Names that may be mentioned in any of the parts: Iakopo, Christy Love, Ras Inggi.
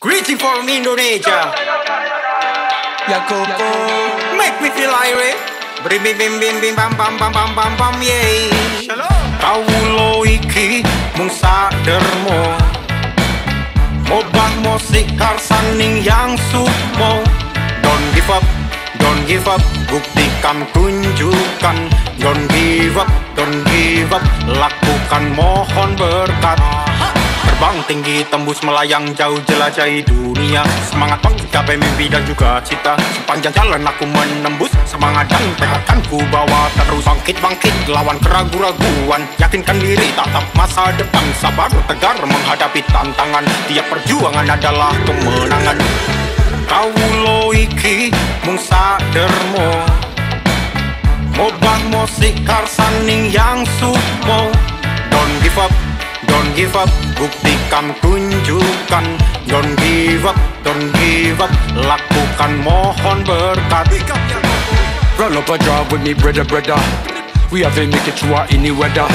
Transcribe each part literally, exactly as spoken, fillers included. Greeting from Indonesia. Yakopo, make me feel irate. Brim bim bim bim bim bam bam bam bam bam bam yey. Kawulo iki mung sadermo. Obah musik harsaning yang sumo. Don't give up, don't give up. Buktikan tunjukkan. Don't give up, don't give up. Lakukan mohon berkat. Terbang tinggi, tembus melayang jauh, jelajahi dunia. Semangat mencapai mimpi dan juga cita. Sepanjang jalan aku menembus semangat dan tekadkan ku bawa terus. Bangkit-bangkit lawan keraguan-raguan. Yakinkan diri, tatap masa depan. Sabar, tegar menghadapi tantangan. Tiap perjuangan adalah kemenangan. Kawulo iki mung sadermo. Obah musik harsaning yang sumo. Don't give up, don't give up, buktikan tunjukkan. Don't give up, don't give up, lakukan mohon berkat. Roll up a job with me brother brother. We have to make it through any weather.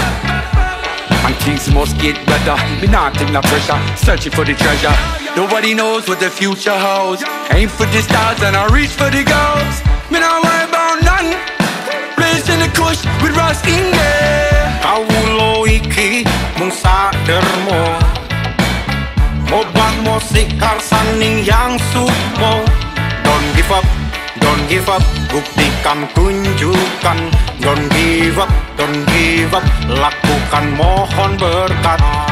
And things must get better. Me not taking the pressure, searching for the treasure. Nobody knows what the future holds. Aim for the stars and I reach for the goals. Me not worry about none. Blazing the course with Ras Inggi. Kawulo iki mung sadermo. Obah musik harsaning yang sumo. Don't give up, don't give up, buktikan tunjukkan. Don't give up, don't give up, lakukan mohon berkat.